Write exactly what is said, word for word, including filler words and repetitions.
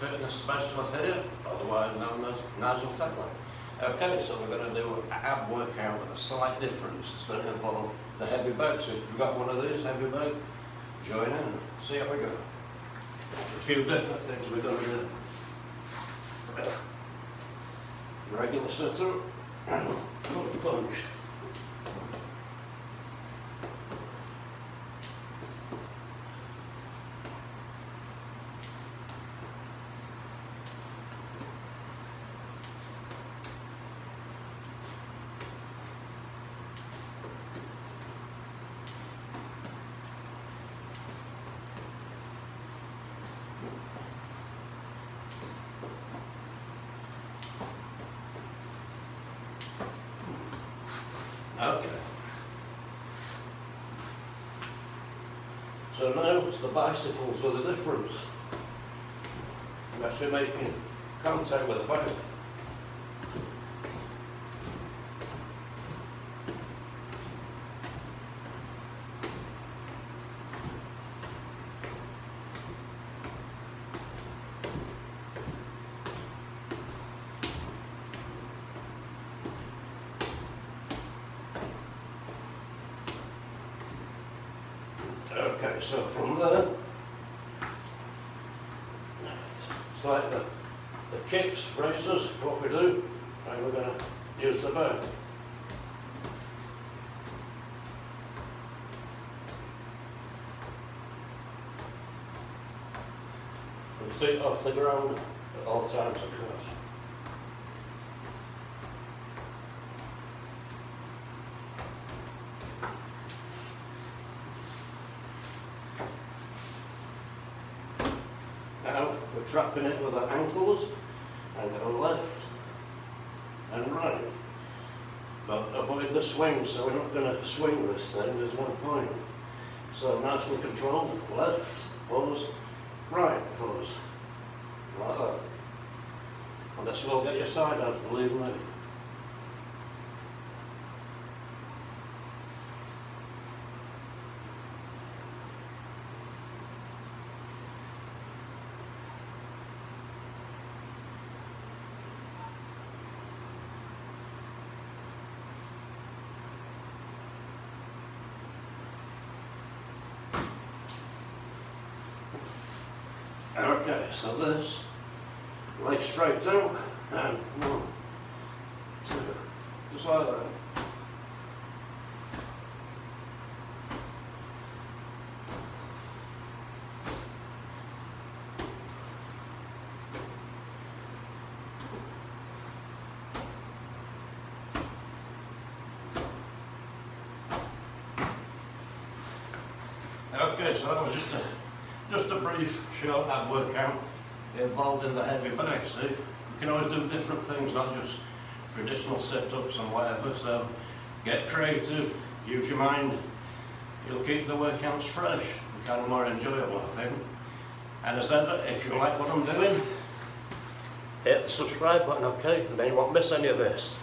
fitness specialist here, otherwise known as Nigel Taylor. Okay, so we're going to do an ab workout with a slight difference. It's going to involve the heavy bag, so if you've got one of these heavy bag, join in and see how we go. A few different things we're going to do. Regular sit-up, foot punch. Okay. So now it's the bicycles with a difference. Unless you're making contact with the bike. Okay, so from there, it's like the, the kicks, raises, what we do, and we're going to use the bag. And feet off the ground at all times, of course. Now we're trapping it with our ankles and go left and right. But avoid the swing, so we're not going to swing this thing, there's no point. So natural control, left, pause, right, pause. Like that. And this will get your side out, believe me. Okay, so this, leg straight out, and one, two, just like that. Okay, so that was just a Just a brief, short ab workout involving the heavy bag, see? You can always do different things, not just traditional sit-ups and whatever, so get creative, use your mind, you'll keep the workouts fresh and kind of more enjoyable, I think. And as ever, if you like what I'm doing, hit the subscribe button, okay? And then you won't miss any of this.